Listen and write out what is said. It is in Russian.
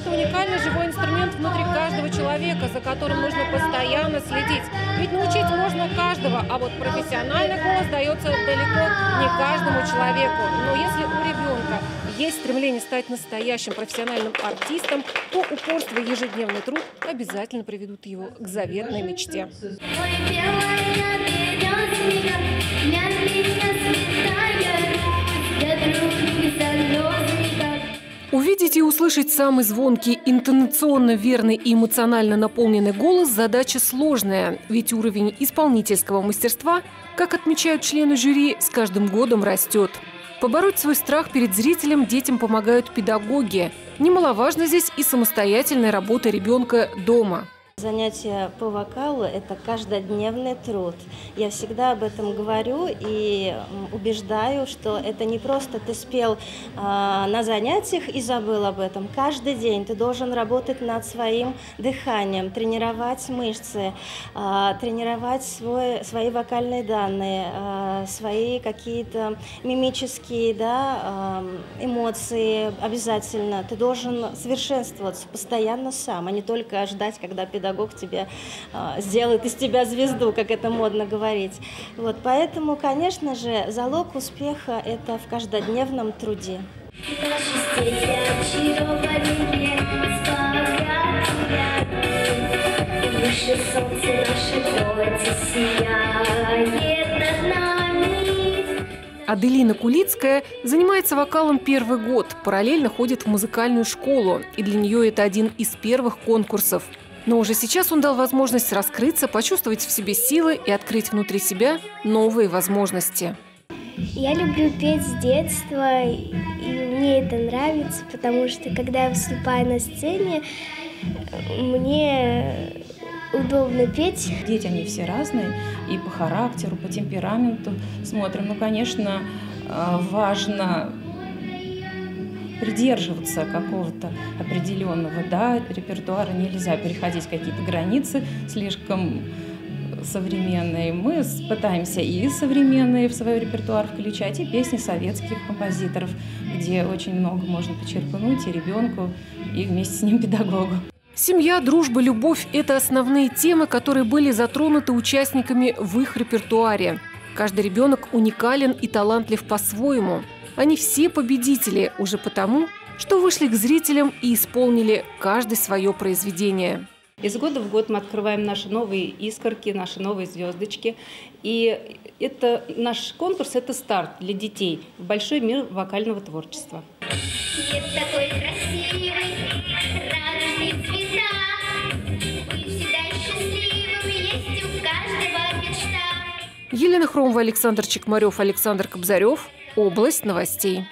это уникальный живой инструмент внутри каждого человека, за которым нужно постоянно следить. Ведь научить можно каждого, а вот профессиональный голос дается далеко не каждому человеку. Но если у ребенка есть стремление стать настоящим профессиональным артистом, то упорство и ежедневный труд обязательно приведут его к заветной мечте. Увидеть и услышать самый звонкий, интонационно верный и эмоционально наполненный голос – задача сложная. Ведь уровень исполнительского мастерства, как отмечают члены жюри, с каждым годом растет. Побороть свой страх перед зрителем детям помогают педагоги. Немаловажна здесь и самостоятельная работа ребенка дома. Занятия по вокалу – это каждодневный труд. Я всегда об этом говорю и убеждаю, что это не просто ты спел на занятиях и забыл об этом. Каждый день ты должен работать над своим дыханием, тренировать мышцы, тренировать свои вокальные данные, свои какие-то мимические эмоции обязательно. Ты должен совершенствоваться постоянно сам, а не только ждать, когда педагог тебе сделает из тебя звезду, как это модно говорить. Вот, поэтому, конечно же, залог успеха – это в каждодневном труде. Аделина Кулицкая занимается вокалом первый год, параллельно ходит в музыкальную школу, и для нее это один из первых конкурсов. Но уже сейчас он дал возможность раскрыться, почувствовать в себе силы и открыть внутри себя новые возможности. Я люблю петь с детства, и мне это нравится, потому что, когда я выступаю на сцене, мне удобно петь. Дети, они все разные, и по характеру, по темпераменту смотрим. Ну, конечно, важно придерживаться какого-то определенного репертуара, нельзя переходить какие-то границы слишком современные. Мы пытаемся и современные в свой репертуар включать, и песни советских композиторов, где очень много можно почерпнуть и ребенку, и вместе с ним педагогу. Семья, дружба, любовь – это основные темы, которые были затронуты участниками в их репертуаре. Каждый ребенок уникален и талантлив по-своему. Они все победители уже потому, что вышли к зрителям и исполнили каждое свое произведение. Из года в год мы открываем наши новые искорки, наши новые звездочки. И это наш конкурс – это старт для детей в большой мир вокального творчества. Нет такой красивой, радужной цвета. Быть всегда счастливым, есть у каждого мечта. Елена Хромова, Александр Чекмарев, Александр Кобзарев. Область новостей.